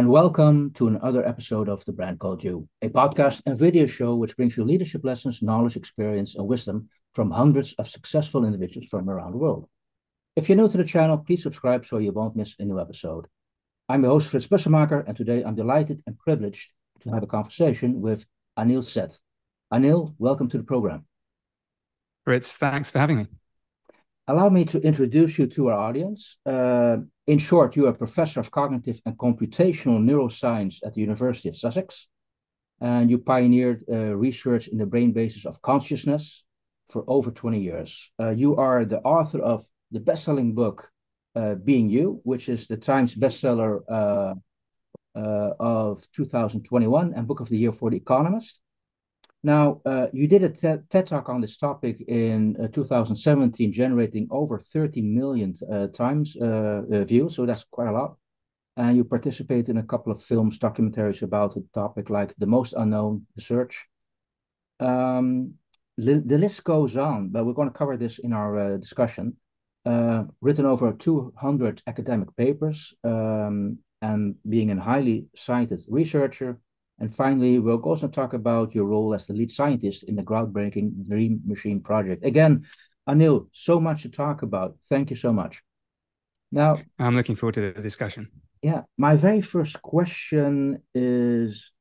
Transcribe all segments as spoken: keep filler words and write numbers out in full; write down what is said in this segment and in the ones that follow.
and welcome to another episode of The Brand Called You, a podcast and video show which brings you leadership lessons, knowledge, experience, and wisdom from hundreds of successful individuals from around the world. If you're new to the channel, please subscribe so you won't miss a new episode. I'm your host, Fritz Bussemaker, and today I'm delighted and privileged to have a conversation with Anil Seth. Anil, welcome to the program. Fritz, thanks for having me. Allow me to introduce you to our audience. Uh, in short, you are a professor of cognitive and computational neuroscience at the University of Sussex, and you pioneered uh, research in the brain basis of consciousness for over twenty years. Uh, you are the author of the best-selling book, uh, Being You, which is the Times bestseller uh, uh, of two thousand twenty-one and Book of the Year for The Economist. Now, uh, you did a TED Talk on this topic in uh, two thousand seventeen, generating over thirty million uh, times uh, uh, views, so that's quite a lot. And you participated in a couple of films, documentaries about the topic, like The Most Unknown, The Search. Um, li the list goes on, but we're going to cover this in our uh, discussion. Uh, written over two hundred academic papers um, and being a highly cited researcher. And finally, we'll also talk about your role as the lead scientist in the groundbreaking Dreamachine Project. Again, Anil, so much to talk about. Thank you so much. Now, I'm looking forward to the discussion. Yeah, my very first question is,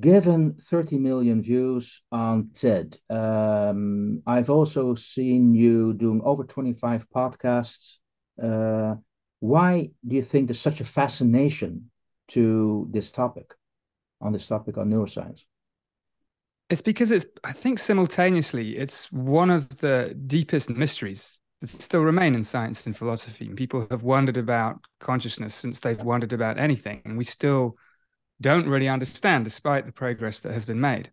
given thirty million views on TED, um, I've also seen you doing over twenty-five podcasts. Uh, why do you think there's such a fascination to this topic? on this topic on neuroscience? It's because it's, I think simultaneously, it's one of the deepest mysteries that still remain in science and philosophy. And people have wondered about consciousness since they've wondered about anything. And we still don't really understand, despite the progress that has been made.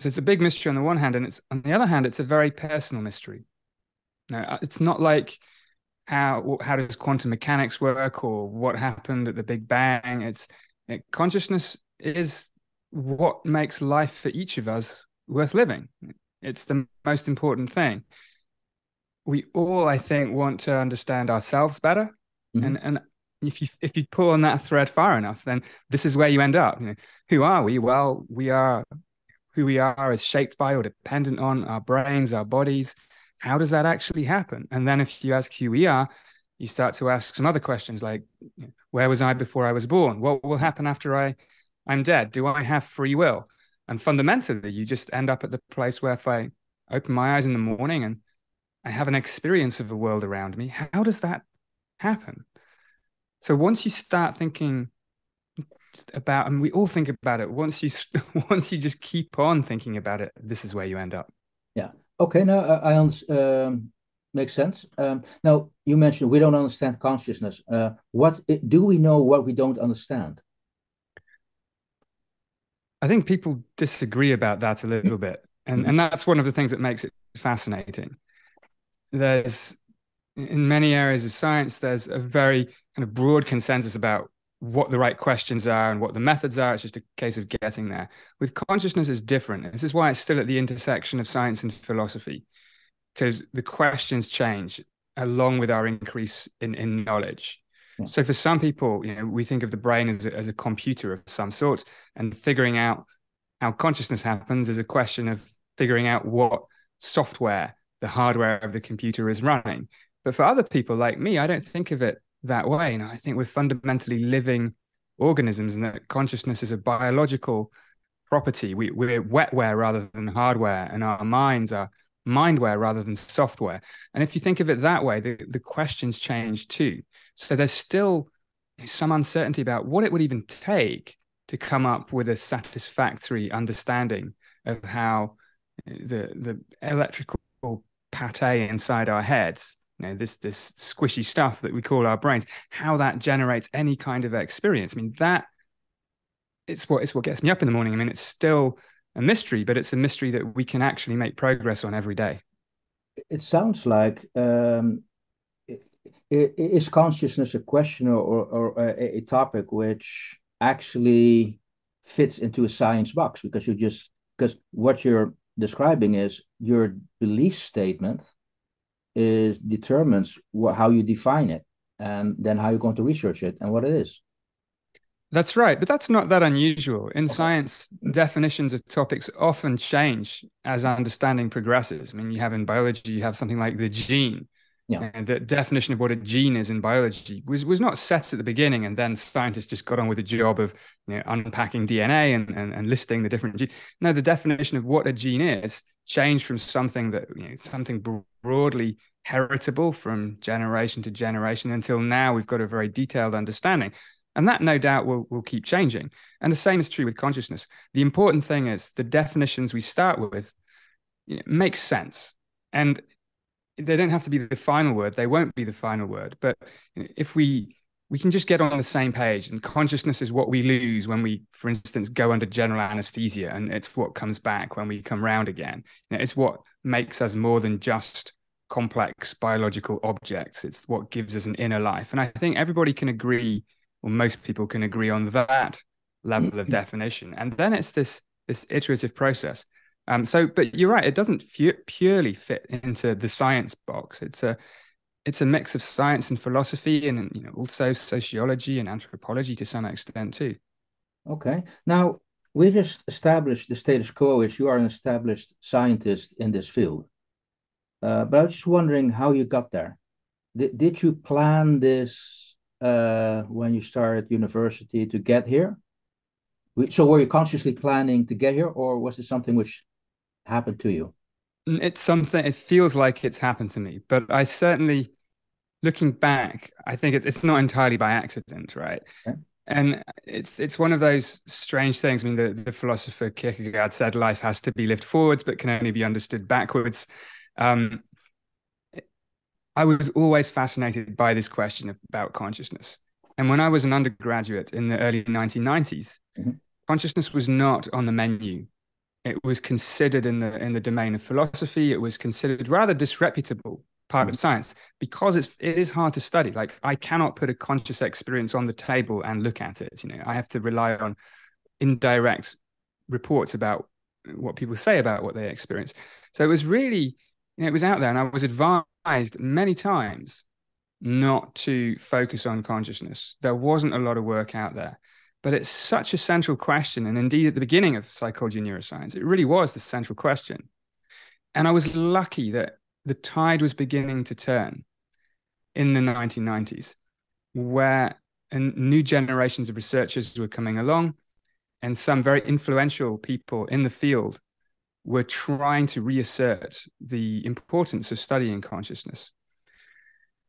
So it's a big mystery on the one hand, and it's on the other hand, it's a very personal mystery. Now, it's not like how, how does quantum mechanics work or what happened at the Big Bang. It's, Consciousness is what makes life for each of us worth living. It's the most important thing. We all, I think, want to understand ourselves better. Mm-hmm. And and if you if you pull on that thread far enough, then this is where you end up. You know, who are we? Well, we are who we are is shaped by or dependent on our brains, our bodies. How does that actually happen? And then if you ask who we are, you start to ask some other questions like, where was I before I was born? What will happen after I, I'm dead? Do I have free will? And fundamentally, you just end up at the place where if I open my eyes in the morning and I have an experience of the world around me, how does that happen? So once you start thinking about, and we all think about it, once you, once you just keep on thinking about it, this is where you end up. Yeah. Okay. Now I, I um... Makes sense. Um, now, you mentioned we don't understand consciousness. Uh, what do we know what we don't understand? I think people disagree about that a little bit. And, and that's one of the things that makes it fascinating. There's, in many areas of science, there's a very kind of broad consensus about what the right questions are and what the methods are. It's just a case of getting there. With consciousness, it's different. This is why it's still at the intersection of science and philosophy, because the questions change along with our increase in, in knowledge. Yeah. So for some people, you know, we think of the brain as a, as a computer of some sort, and figuring out how consciousness happens is a question of figuring out what software the hardware of the computer is running. But for other people like me, I don't think of it that way. You know, I think we're fundamentally living organisms, and that consciousness is a biological property. We, we're wetware rather than hardware, and our minds are mindware rather than software. And if you think of it that way, the, the questions change too. So there's still some uncertainty about what it would even take to come up with a satisfactory understanding of how the the electrical pate inside our heads, you know, this this squishy stuff that we call our brains, how that generates any kind of experience. I mean, that it's what it's what gets me up in the morning. I mean, it's still a mystery, but it's a mystery that we can actually make progress on every day. It sounds like um, is consciousness a question or, or a topic which actually fits into a science box? Because you just because what you're describing is your belief statement is determines what, how you define it, and then how you're going to research it and what it is. That's right. But that's not that unusual. In science, definitions of topics often change as understanding progresses. I mean, you have in biology, you have something like the gene. Yeah. And the definition of what a gene is in biology was, was not set at the beginning. And then scientists just got on with the job of you know, unpacking D N A and, and, and listing the different genes. No, the definition of what a gene is changed from something that, you know, something broadly heritable from generation to generation until now we've got a very detailed understanding. And that no doubt will, will keep changing. And the same is true with consciousness. The important thing is the definitions we start with you know, make sense. And they don't have to be the final word. They won't be the final word. But you know, if we we can just get on the same page, and consciousness is what we lose when we, for instance, go under general anesthesia, and it's what comes back when we come round again. You know, it's what makes us more than just complex biological objects. It's what gives us an inner life. And I think everybody can agree, or most people can agree on that level of definition. And then it's this this iterative process. Um, so, but you're right, it doesn't fu- purely fit into the science box. It's a it's a mix of science and philosophy, and you know also sociology and anthropology to some extent too. Okay. Now, we just established the status quo is you are an established scientist in this field. Uh, but I was just wondering how you got there. D- did you plan this uh, when you started university to get here? So were you consciously planning to get here, or was it something which happened to you? It's something, it feels like it's happened to me, but I certainly, looking back, I think it's, it's not entirely by accident, right? Okay. And it's it's one of those strange things. I mean, the, the philosopher Kierkegaard said life has to be lived forwards, but can only be understood backwards. Um, I was always fascinated by this question about consciousness. And when I was an undergraduate in the early nineteen nineties, mm-hmm. consciousness was not on the menu. It was considered in the in the domain of philosophy. It was considered rather disreputable part mm-hmm. of science because it's it is hard to study. Like I cannot put a conscious experience on the table and look at it. You know, I have to rely on indirect reports about what people say about what they experience. So it was really, you know, it was out there, and I was advised many times not to focus on consciousness. There wasn't a lot of work out there. But it's such a central question. And indeed, at the beginning of psychology and neuroscience, it really was the central question. And I was lucky that the tide was beginning to turn in the nineteen nineties, where new generations of researchers were coming along, and some very influential people in the field were trying to reassert the importance of studying consciousness.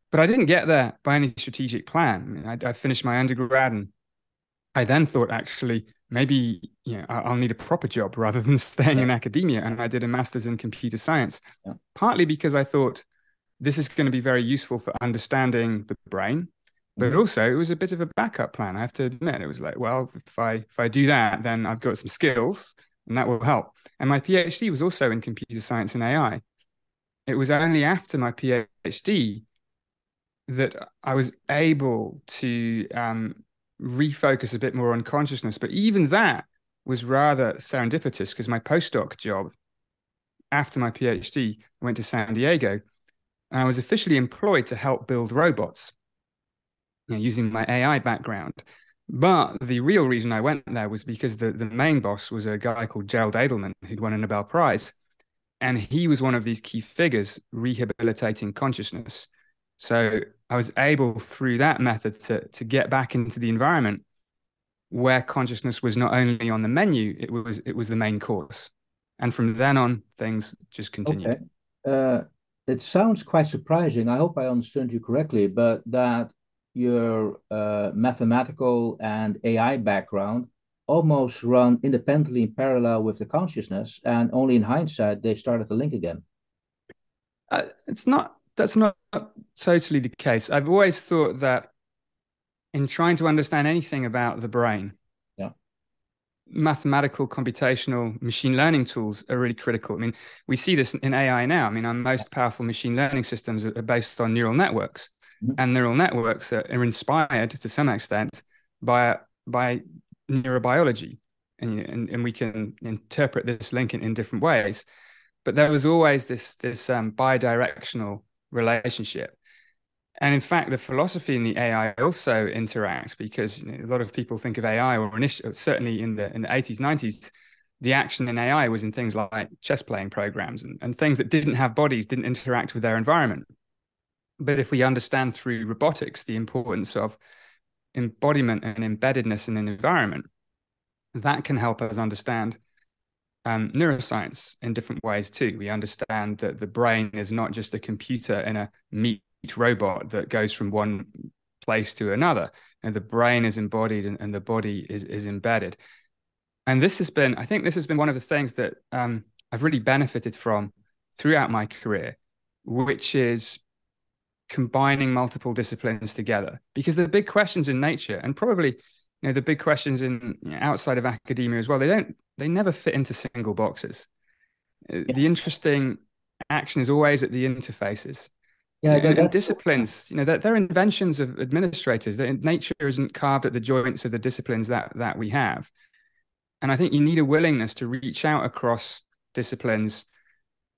But I didn't get there by any strategic plan. I, mean, I, I finished my undergrad, and I then thought, actually, maybe you know, I'll need a proper job rather than staying yeah. in academia. And I did a master's in computer science, yeah. partly because I thought this is going to be very useful for understanding the brain. But mm-hmm. also, it was a bit of a backup plan, I have to admit. It was like, well, if I if I do that, then I've got some skills, and that will help. And my PhD was also in computer science and A I. It was only after my PhD that I was able to um, refocus a bit more on consciousness. But even that was rather serendipitous, because my postdoc job after my PhD, I went to San Diego, and I was officially employed to help build robots, you know, using my A I background. But the real reason I went there was because the, the main boss was a guy called Gerald Edelman, who'd won a Nobel Prize. And he was one of these key figures rehabilitating consciousness. So I was able through that method to, to get back into the environment where consciousness was not only on the menu, it was it was the main course. And from then on, things just continued. Okay. Uh, it sounds quite surprising. I hope I understood you correctly, but that your uh, mathematical and A I background almost run independently in parallel with the consciousness, and only in hindsight, they started to link again. Uh, it's not... That's not totally the case. I've always thought that in trying to understand anything about the brain, yeah. mathematical, computational, machine learning tools are really critical. I mean, we see this in A I now. I mean, our most powerful machine learning systems are based on neural networks, mm-hmm. and neural networks are, are inspired to some extent by by neurobiology, and, and, and we can interpret this link in, in different ways. But there was always this, this um, bidirectional relationship. And in fact, the philosophy in the A I also interacts, because you know, a lot of people think of A I, or initially, certainly in the in the eighties, nineties, the action in A I was in things like chess playing programs and, and things that didn't have bodies, didn't interact with their environment. But if we understand through robotics the importance of embodiment and embeddedness in an environment, that can help us understand um, neuroscience in different ways too. We understand that the brain is not just a computer in a meat robot that goes from one place to another, and the brain is embodied and, and the body is, is embedded. And this has been, I think this has been one of the things that um, I've really benefited from throughout my career, which is combining multiple disciplines together. Because the big questions in nature, and probably you know the big questions in you know, outside of academia as well, they don't, they never fit into single boxes. Yeah. The interesting action is always at the interfaces. Yeah, you know, and disciplines, you know, they're, they're inventions of administrators. That nature isn't carved at the joints of the disciplines that that we have. And I think you need a willingness to reach out across disciplines,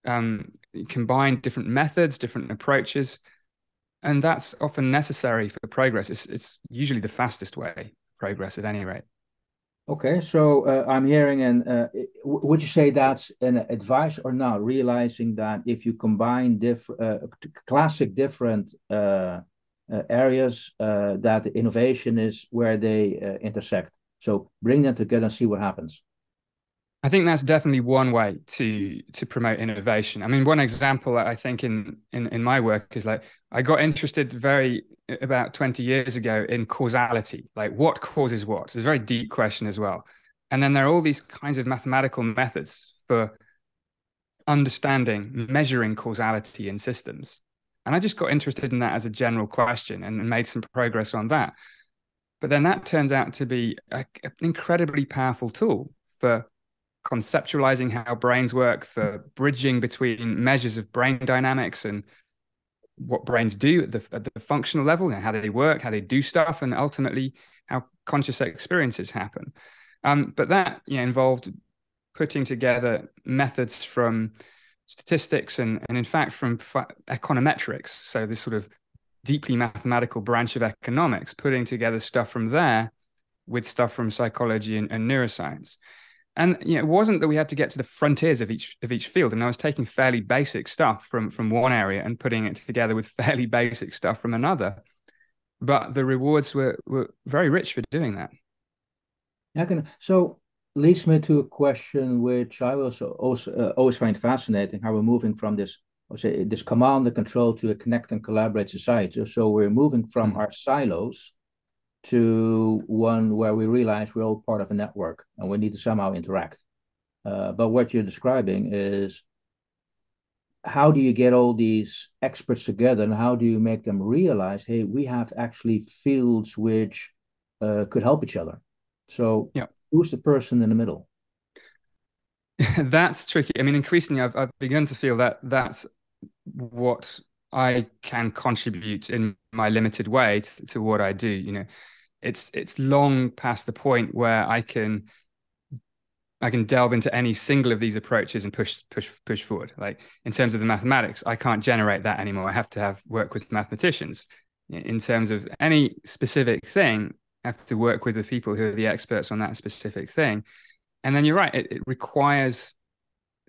um, combine different methods, different approaches, and that's often necessary for progress. It's, it's usually the fastest way progress, at any rate. Okay, so uh, I'm hearing, and uh, would you say that's an advice or not? Realizing that if you combine different, uh, classic different uh, uh, areas, uh, that innovation is where they uh, intersect. So bring them together and see what happens. I think that's definitely one way to to promote innovation. I mean, one example I think in in, in my work is, like, I got interested very about twenty years ago in causality, like what causes what. So it's a very deep question as well. And then there are all these kinds of mathematical methods for understanding, measuring causality in systems. And I just got interested in that as a general question and made some progress on that. But then that turns out to be a, an incredibly powerful tool for conceptualizing how brains work, for bridging between measures of brain dynamics and what brains do at the, at the functional level, and how they work, how they do stuff, and ultimately how conscious experiences happen. Um, but that you know, involved putting together methods from statistics and, and in fact, from econometrics. So this sort of deeply mathematical branch of economics, putting together stuff from there with stuff from psychology and, and neuroscience. And you know, it wasn't that we had to get to the frontiers of each of each field. And I was taking fairly basic stuff from, from one area and putting it together with fairly basic stuff from another. But the rewards were, were very rich for doing that. I can, so leads me to a question which I also, also uh, always find fascinating, how we're moving from this, I'll say, this command and control to a connect and collaborate society. So we're moving from mm-hmm. our silos to one where we realize we're all part of a network and we need to somehow interact. Uh, but what you're describing is, how do you get all these experts together, and how do you make them realize, hey, we have actually fields which uh, could help each other? So yeah. Who's the person in the middle? That's tricky. I mean, increasingly, I've, I've begun to feel that that's what I can contribute in my limited way to, to what I do. You know, it's it's long past the point where I can I can delve into any single of these approaches and push push push forward. Like in terms of the mathematics, I can't generate that anymore. I have to have work with mathematicians. In terms of any specific thing, I have to work with the people who are the experts on that specific thing. And then you're right; it, it requires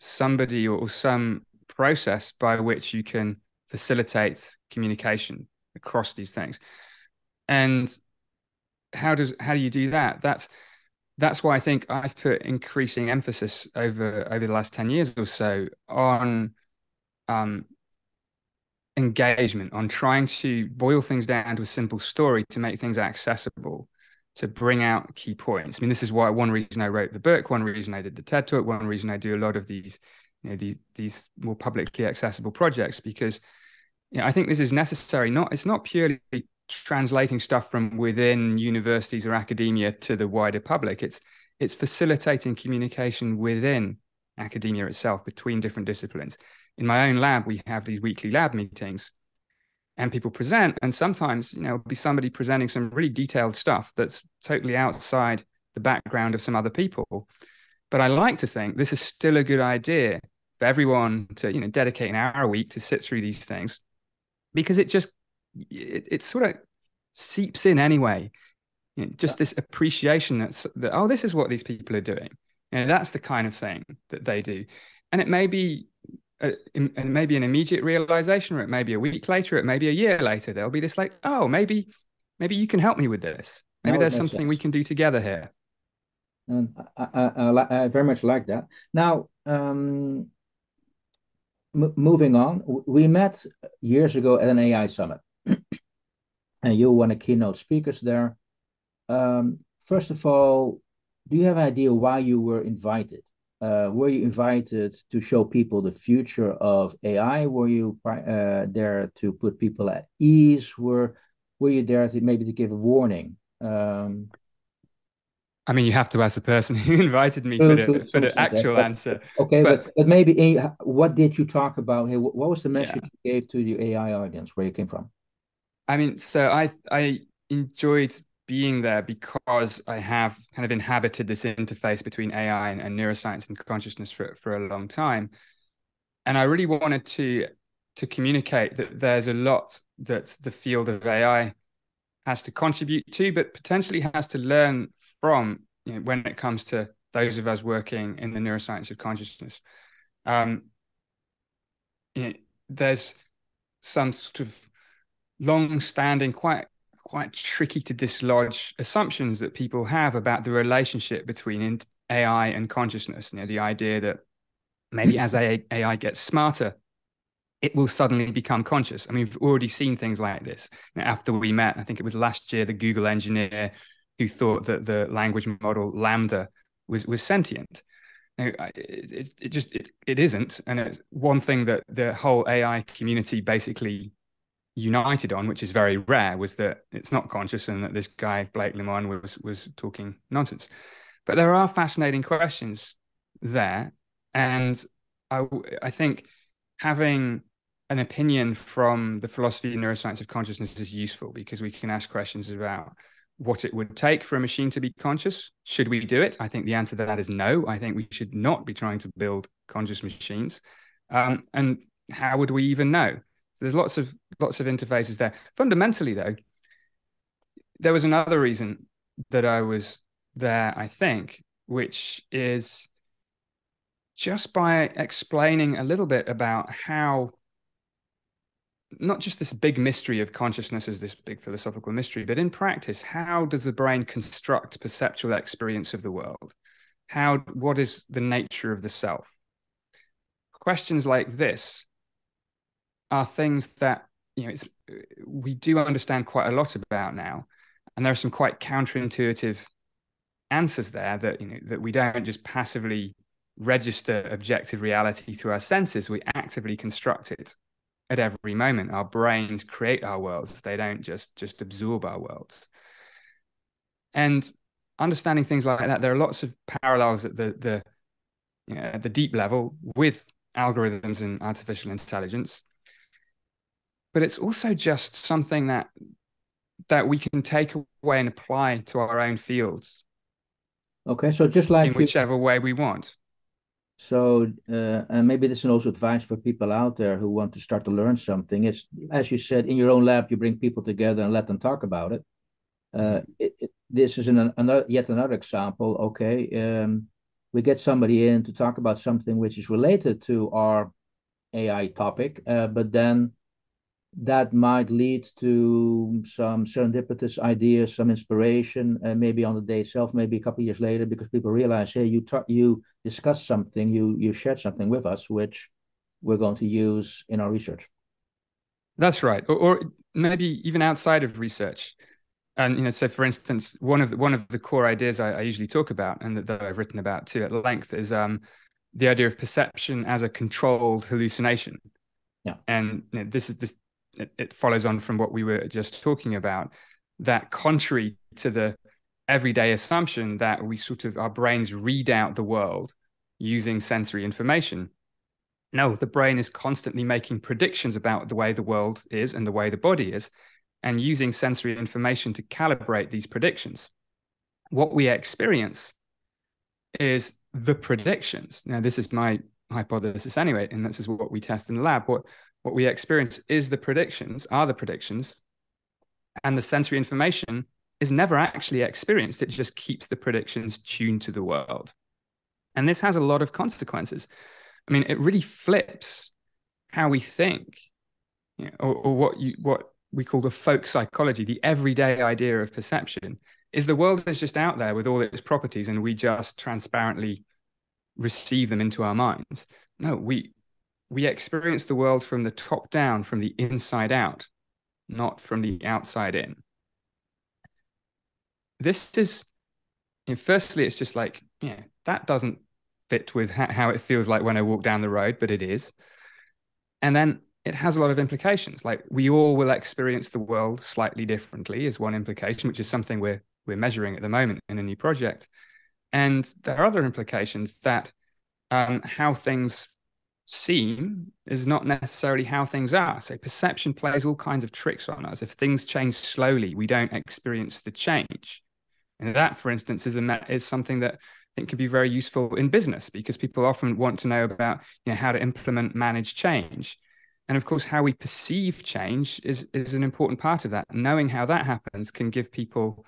somebody or some process by which you can facilitate communication across these things. And how does how do you do that? That's that's why I think I've put increasing emphasis over over the last ten years or so on um, engagement, on trying to boil things down to a simple story to make things accessible, to bring out key points. I mean, this is why one reason I wrote the book, one reason I did the TED Talk, one reason I do a lot of these you know, these these more publicly accessible projects, because you know, I think this is necessary. Not it's not purely translating stuff from within universities or academia to the wider public. It's it's facilitating communication within academia itself, between different disciplines. In my own lab, we have these weekly lab meetings, and people present, and sometimes you know it'll be somebody presenting some really detailed stuff that's totally outside the background of some other people. But I like to think this is still a good idea for everyone to, you know, dedicate an hour a week to sit through these things, because it just it, it sort of seeps in anyway. You know, just this appreciation that's, that, oh, this is what these people are doing. You know, that's the kind of thing that they do. And it may be a, it may be an immediate realization, or it may be a week later, it may be a year later. There'll be this like, oh, maybe maybe you can help me with this. Maybe there's something sense. we can do together here. And I, I, I, I very much like that. Now, um, m moving on, we met years ago at an A I summit, and you were one of the keynote speakers there. Um, first of all, do you have an idea why you were invited? Uh, were you invited to show people the future of A I? Were you uh, there to put people at ease? Were Were you there to maybe to give a warning? Um, I mean, you have to ask the person who invited me for the, for the actual but, answer. Okay, but, but, but maybe in, what did you talk about? Hey, what was the message yeah. you gave to the A I audience where you came from? I mean, so I I enjoyed being there because I have kind of inhabited this interface between A I and, and neuroscience and consciousness for, for a long time. And I really wanted to, to communicate that there's a lot that the field of A I has to contribute to, but potentially has to learn from, you know, when it comes to those of us working in the neuroscience of consciousness. Um, you know, there's some sort of long-standing, quite quite tricky to dislodge assumptions that people have about the relationship between A I and consciousness. You know, the idea that maybe as A I gets smarter, it will suddenly become conscious. I mean, we've already seen things like this. Now, after we met, I think it was last year, the Google engineer who thought that the language model Lambda was was sentient. Now, it, it, it just it, it isn't, and it's one thing that the whole A I community basically united on, which is very rare, was that it's not conscious, and that this guy Blake Lemoine was was talking nonsense. But there are fascinating questions there, and I I think having an opinion from the philosophy and neuroscience of consciousness is useful, because we can ask questions about what it would take for a machine to be conscious. Should we do it? I think the answer to that is no. I think we should not be trying to build conscious machines. Um, and how would we even know? So there's lots of lots of interfaces there. Fundamentally, though, there was another reason that I was there, I think, which is just by explaining a little bit about how not just this big mystery of consciousness as this big philosophical mystery, but in practice, how does the brain construct perceptual experience of the world? How, what is the nature of the self? Questions like this are things that, you know, it's, we do understand quite a lot about now. And there are some quite counterintuitive answers there that, you know, that we don't just passively register objective reality through our senses. We actively construct it at every moment. Our brains create our worlds. They don't just just absorb our worlds. And understanding things like that, there are lots of parallels at the the you know, at the deep level with algorithms and artificial intelligence. But it's also just something that that we can take away and apply to our own fields. Okay, so just like in whichever way we want. So, uh, and maybe this is also advice for people out there who want to start to learn something. It's, as you said, in your own lab, you bring people together and let them talk about it. Uh, it, it this is an, another, yet another example. Okay, um, we get somebody in to talk about something which is related to our A I topic, uh, but then that might lead to some serendipitous ideas, some inspiration, uh, maybe on the day itself, maybe a couple of years later, because people realize, hey, you you discussed something, you you shared something with us, which we're going to use in our research. That's right, or, or maybe even outside of research. And you know, so for instance, one of the, one of the core ideas I, I usually talk about, and that, that I've written about too at length, is um, the idea of perception as a controlled hallucination. Yeah, and you know, this is this. It follows on from what we were just talking about, that contrary to the everyday assumption that we sort of, our brains read out the world using sensory information. No, the brain is constantly making predictions about the way the world is and the way the body is, and using sensory information to calibrate these predictions. What we experience is the predictions. Now, this is my hypothesis anyway, and this is what we test in the lab. What What we experience is the predictions, are the predictions and the sensory information is never actually experienced. It just keeps the predictions tuned to the world. And this has a lot of consequences. I mean, it really flips how we think, you know, or, or what you what we call the folk psychology, the everyday idea of perception, is the world is just out there with all its properties and we just transparently receive them into our minds. No, we we experience the world from the top down, from the inside out, not from the outside in. This is, you know, firstly, it's just like, yeah, that doesn't fit with ha- how it feels like when I walk down the road, but it is. And then it has a lot of implications. Like, we all will experience the world slightly differently is one implication, which is something we're we're measuring at the moment in a new project. And there are other implications that um, how things seem is not necessarily how things are. So perception plays all kinds of tricks on us. If things change slowly, we don't experience the change. And that, for instance, is a is something that I think can be very useful in business, because people often want to know about, you know, how to implement, manage change. And of course, how we perceive change is, is an important part of that. Knowing how that happens can give people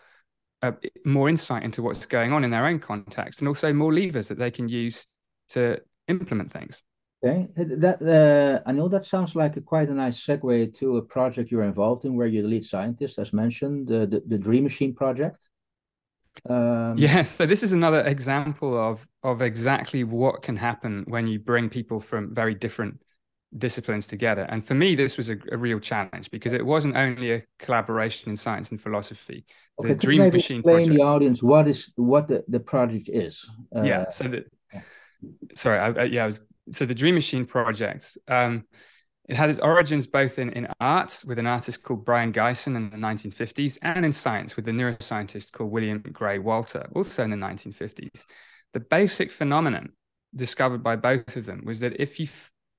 uh, more insight into what's going on in their own context, and also more levers that they can use to implement things. Okay, that, uh, Anil, that sounds like a, quite a nice segue to a project you're involved in, where you're the lead scientist, as mentioned, the, the, the Dream Machine Project. Um... Yes, yeah, so this is another example of, of exactly what can happen when you bring people from very different disciplines together. And for me, this was a, a real challenge, because it wasn't only a collaboration in science and philosophy. Okay, the Dream Machine Project. Explain the audience what is what the, the project is. Uh, yeah. So the sorry, I, I, yeah. I was, so the Dream Machine Project. Um, it has its origins both in in arts with an artist called Brian Gysin in the nineteen fifties, and in science with a neuroscientist called William Gray Walter, also in the nineteen fifties. The basic phenomenon discovered by both of them was that if you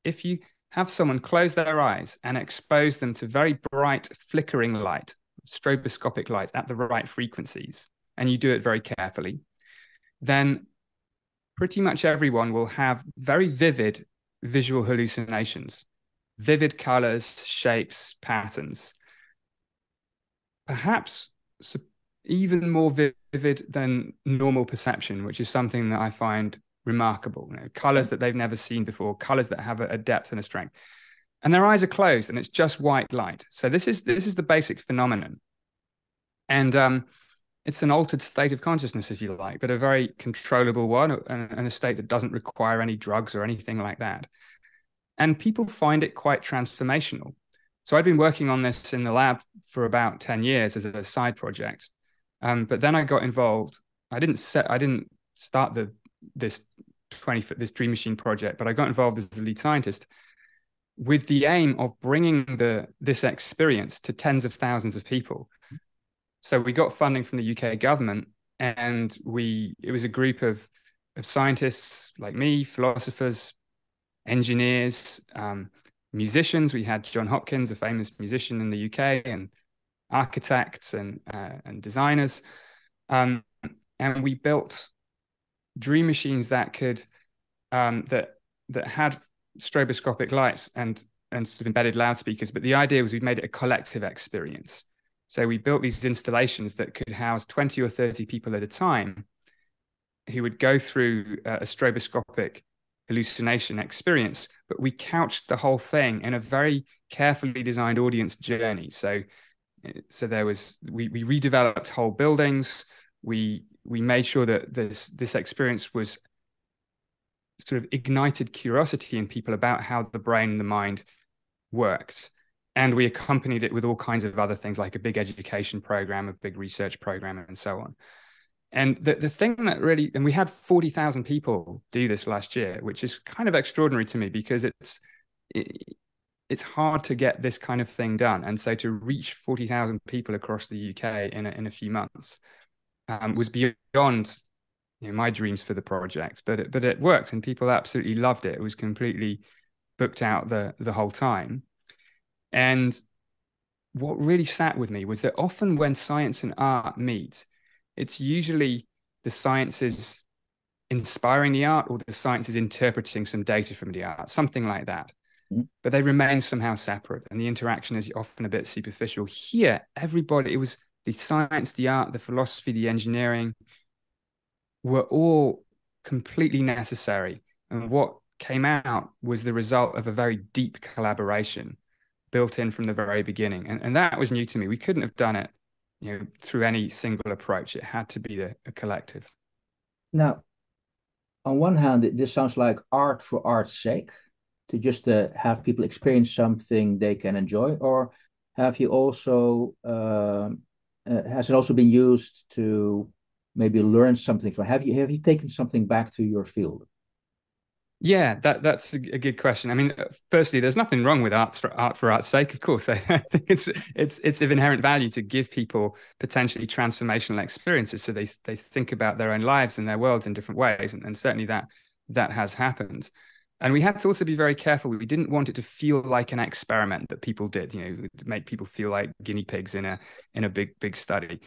if you have someone close their eyes and expose them to very bright flickering light, stroboscopic light at the right frequencies, and you do it very carefully, then pretty much everyone will have very vivid visual hallucinations, vivid colors, shapes, patterns, perhaps even more vivid than normal perception, which is something that I find remarkable, you know, colors that they've never seen before, colors that have a depth and a strength, and their eyes are closed and it's just white light. So this is this is the basic phenomenon, and um, it's an altered state of consciousness, if you like, but a very controllable one, and, and a state that doesn't require any drugs or anything like that. And people find it quite transformational. So I'd been working on this in the lab for about ten years as a side project, um, but then I got involved. I didn't set. I didn't start the this twenty this Dream Machine project, but I got involved as a lead scientist with the aim of bringing the this experience to tens of thousands of people. So we got funding from the U K government, and we it was a group of of scientists like me, philosophers, engineers, um, musicians. We had Jon Hopkins, a famous musician in the U K, and architects and uh, and designers, um, and we built dream machines that could um that that had stroboscopic lights and and sort of embedded loudspeakers. But the idea was we made it a collective experience, so we built these installations that could house twenty or thirty people at a time, who would go through a, a stroboscopic hallucination experience. But we couched the whole thing in a very carefully designed audience journey. So so there was we we redeveloped whole buildings. We we made sure that this this experience was sort of ignited curiosity in people about how the brain and the mind worked. And we accompanied it with all kinds of other things, like a big education program, a big research program, and so on. And the, the thing that really, and we had forty thousand people do this last year, which is kind of extraordinary to me, because it's it, it's hard to get this kind of thing done. And so to reach forty thousand people across the U K in a, in a few months, Um, was beyond, you know, my dreams for the project, but it, but it worked, and people absolutely loved it. It was completely booked out the the whole time. And what really sat with me was that often when science and art meet, it's usually the sciences inspiring the art, or the sciences interpreting some data from the art, something like that. but they remain somehow separate, and the interaction is often a bit superficial. Here, everybody, it was the science, the art, the philosophy, the engineering, were all completely necessary. And what came out was the result of a very deep collaboration built in from the very beginning. And, and that was new to me. We couldn't have done it, you know, through any single approach. It had to be the, a collective. Now, on one hand, it, this sounds like art for art's sake, to just uh, have people experience something they can enjoy, or have you also, uh, uh, has it also been used to maybe learn something from? Have you have you taken something back to your field? Yeah, that that's a good question. I mean, firstly, there's nothing wrong with art for art for art's sake. Of course, I think it's it's it's of inherent value to give people potentially transformational experiences, so they they think about their own lives and their worlds in different ways, and, and certainly that that has happened. And we had to also be very careful. We didn't want it to feel like an experiment that people did, you know, make people feel like guinea pigs in a in a big big study.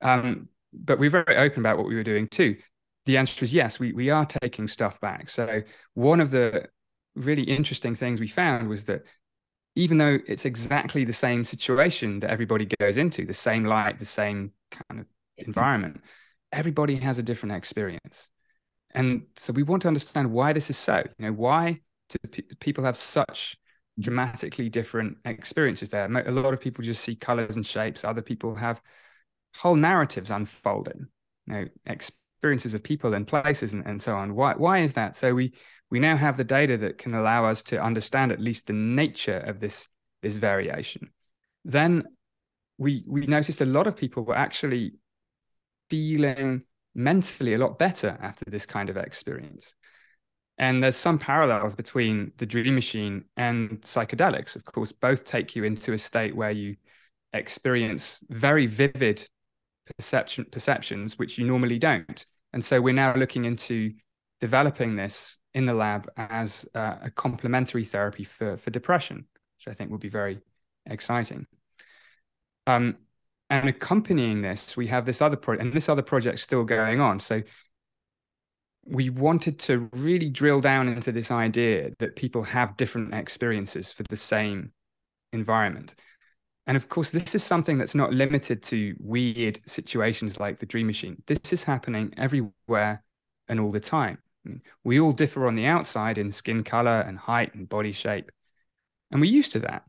Um, but we're very open about what we were doing too. The answer is yes, we we are taking stuff back. So one of the really interesting things we found was that even though it's exactly the same situation that everybody goes into, the same light, the same kind of environment, everybody has a different experience. And so we want to understand why this is so. You know, why do pe people have such dramatically different experiences there? A lot of people just see colors and shapes. Other people have whole narratives unfolding, you know, experiences of people and places and, and so on. Why, why is that? So we we now have the data that can allow us to understand at least the nature of this, this variation. Then we we noticed a lot of people were actually feeling mentally a lot better after this kind of experience. And there's some parallels between the Dream Machine and psychedelics. Of course, both take you into a state where you experience very vivid perception perceptions, which you normally don't. And so we're now looking into developing this in the lab as uh, a complementary therapy for, for depression, which I think will be very exciting. Um, And accompanying this, we have this other project, and this other project's still going on. So we wanted to really drill down into this idea that people have different experiences for the same environment. And of course, this is something that's not limited to weird situations like the Dream Machine. This is happening everywhere and all the time. I mean, we all differ on the outside in skin color and height and body shape. And we're used to that.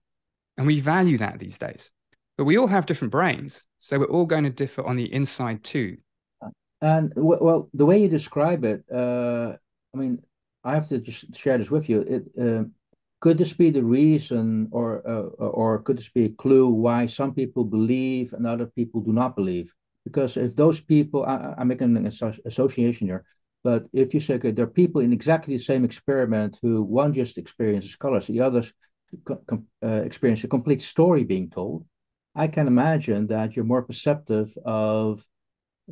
And we value that these days. But we all have different brains, so we're all going to differ on the inside too. And well, the way you describe it, uh, I mean, I have to just share this with you. It, uh, could this be the reason, or uh, or could this be a clue why some people believe and other people do not believe? Because if those people, I, I'm making an association here, but if you say, okay, there are people in exactly the same experiment who one just experiences colors, the others uh, experience a complete story being told. I can imagine that you're more perceptive of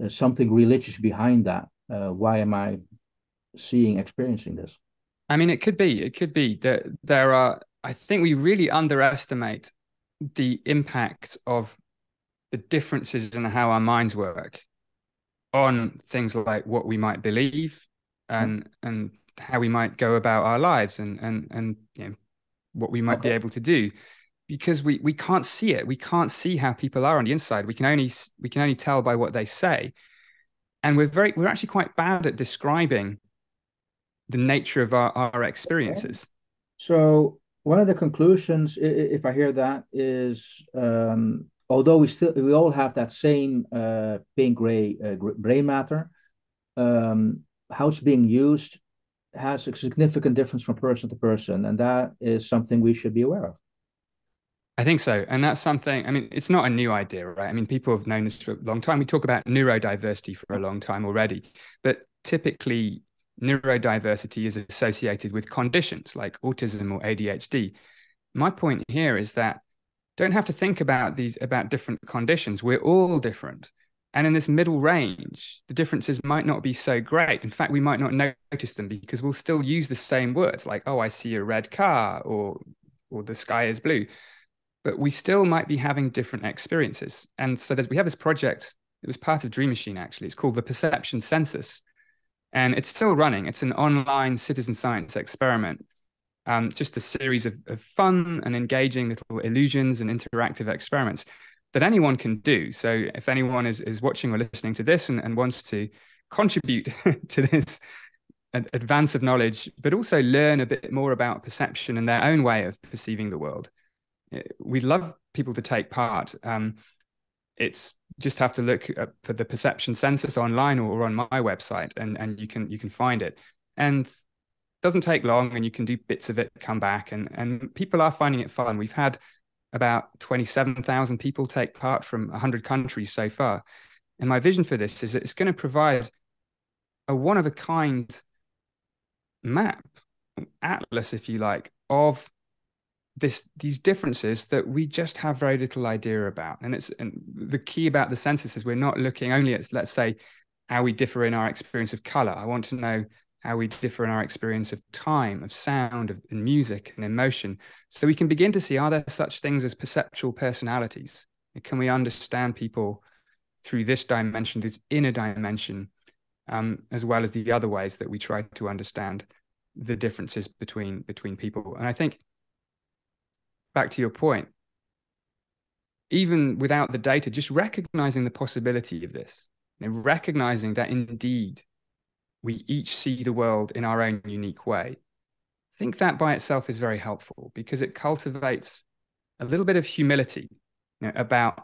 uh, something religious behind that. Uh, why am I seeing, experiencing this? I mean, it could be. It could be that there are, I think we really underestimate the impact of the differences in how our minds work on things like what we might believe and, mm-hmm. and how we might go about our lives and, and, and you know, what we might okay. be able to do. Because we we can't see it, we can't see how people are on the inside. We can only we can only tell by what they say, and we're very we're actually quite bad at describing the nature of our our experiences. Okay. So one of the conclusions, if I hear that, is um, although we still we all have that same uh, pink gray uh, brain matter, um, how it's being used has a significant difference from person to person, and that is something we should be aware of. I think so. And that's something, I mean, it's not a new idea, right? I mean, people have known this for a long time. We talk about neurodiversity for a long time already, but typically neurodiversity is associated with conditions like autism or A D H D. My point here is that don't have to think about these, about different conditions. We're all different. And in this middle range, the differences might not be so great. In fact, we might not notice them because we'll still use the same words like, oh, I see a red car, or, or the sky is blue. But we still might be having different experiences. And so there's, we have this project, it was part of Dream Machine actually, it's called the Perception Census. And it's still running, it's an online citizen science experiment um, just a series of, of fun and engaging little illusions and interactive experiments that anyone can do. So if anyone is, is watching or listening to this and, and wants to contribute to this advance of knowledge, but also learn a bit more about perception and their own way of perceiving the world, we'd love people to take part. Um, it's just have to look up for the Perception Census online or on my website, and, and you can you can find it. And it doesn't take long, and you can do bits of it, come back. And, and people are finding it fun. We've had about twenty-seven thousand people take part from one hundred countries so far. And my vision for this is that it's going to provide a one-of-a-kind map, atlas, if you like, of this these differences that we just have very little idea about. And it's and the key about the census is we're not looking only at, let's say, how we differ in our experience of color. I want to know how we differ in our experience of time, of sound, of and music and emotion. So we can begin to see, are there such things as perceptual personalities? And can we understand people through this dimension, this inner dimension, um, as well as the other ways that we try to understand the differences between between people? And I think, back to your point, even without the data, just recognizing the possibility of this, and recognizing that indeed we each see the world in our own unique way, I think that by itself is very helpful, because it cultivates a little bit of humility, you know, about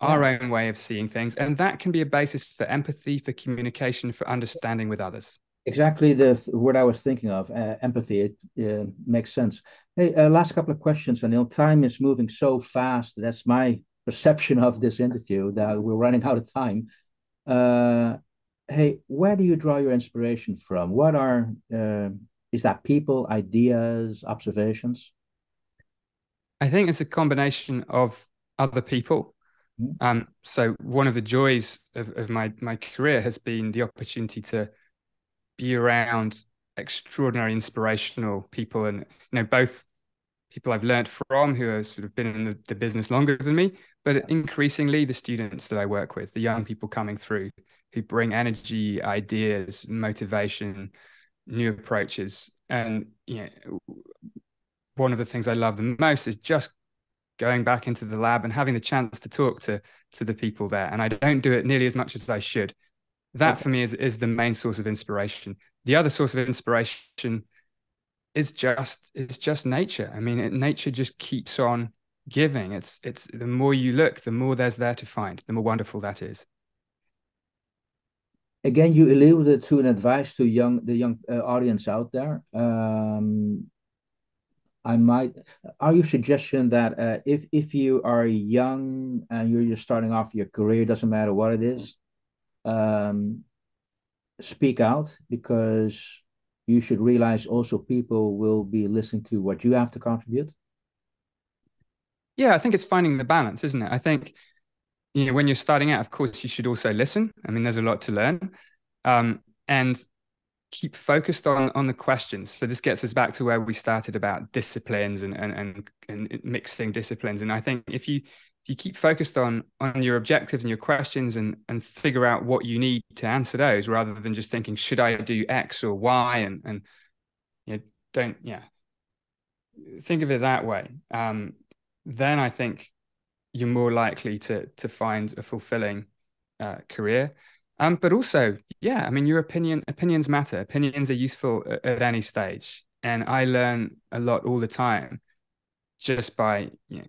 our own way of seeing things. And that can be a basis for empathy, for communication, for understanding with others. Exactly the word I was thinking of, uh, empathy. It uh, makes sense. Hey, uh, last couple of questions, Anil. Time is moving so fast. That's my perception of this interview, that we're running out of time. Uh, hey, where do you draw your inspiration from? What are, uh, is that people, ideas, observations? I think it's a combination of other people. Um, so one of the joys of, of my, my career has been the opportunity to be around extraordinary, inspirational people, and, you know, both people I've learned from who have sort of been in the, the business longer than me, but increasingly the students that I work with, the young people coming through who bring energy, ideas, motivation, new approaches. And, you know, one of the things I love the most is just going back into the lab and having the chance to talk to, to the people there. And I don't do it nearly as much as I should. That for me is, is the main source of inspiration. The other source of inspiration is just is just nature. I mean, it, nature just keeps on giving. It's it's the more you look, the more there's there to find, the more wonderful that is. Again, you alluded to an advice to young the young uh, audience out there. Um, I might. Are you suggesting that uh, if if you are young and you're just starting off your career, doesn't matter what it is, um speak out, because you should realize also people will be listening to what you have to contribute? Yeah, I think it's finding the balance, isn't it? I think, you know, when you're starting out, of course you should also listen. I mean, there's a lot to learn, um and keep focused on on the questions. So this gets us back to where we started about disciplines and and and, and mixing disciplines. And I think if you If you keep focused on on your objectives and your questions, and and figure out what you need to answer those, rather than just thinking, should I do X or Y? And and you know, don't yeah think of it that way. Um, then I think you're more likely to to find a fulfilling uh, career. Um, but also, yeah, I mean, your opinion opinions matter. Opinions are useful at, at any stage, and I learn a lot all the time just by you know.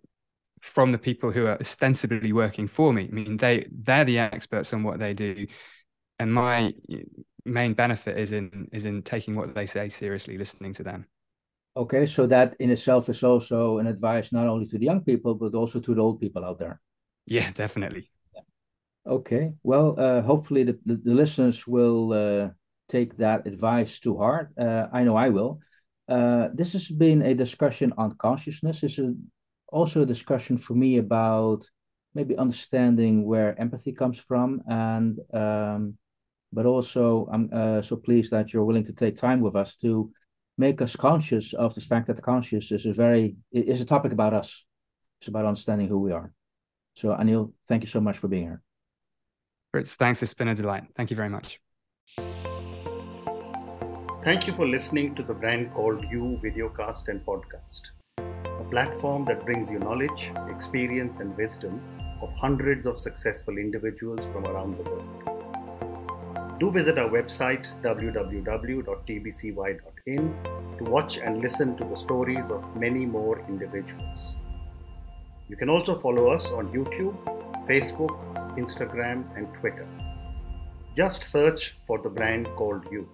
from the people who are ostensibly working for me. I mean, they they're the experts on what they do, and my main benefit is in is in taking what they say seriously, listening to them. Okay, so that in itself is also an advice, not only to the young people but also to the old people out there. Yeah, definitely. Yeah. Okay, well, uh, hopefully the, the the listeners will uh, take that advice to heart. Uh, I know I will. Uh, this has been a discussion on consciousness. It's a also a discussion for me about maybe understanding where empathy comes from, and um, but also I'm uh, so pleased that you're willing to take time with us to make us conscious of the fact that consciousness is a very is a topic about us. It's about understanding who we are. So Anil, thank you so much for being here. Fritz, thanks. It's been a delight. Thank you very much. Thank you for listening to The Brand Called You videocast and podcast, a platform that brings you knowledge, experience and wisdom of hundreds of successful individuals from around the world. Do visit our website w w w dot t b c y dot in to watch and listen to the stories of many more individuals. You can also follow us on YouTube, Facebook, Instagram and Twitter. Just search for The Brand Called You.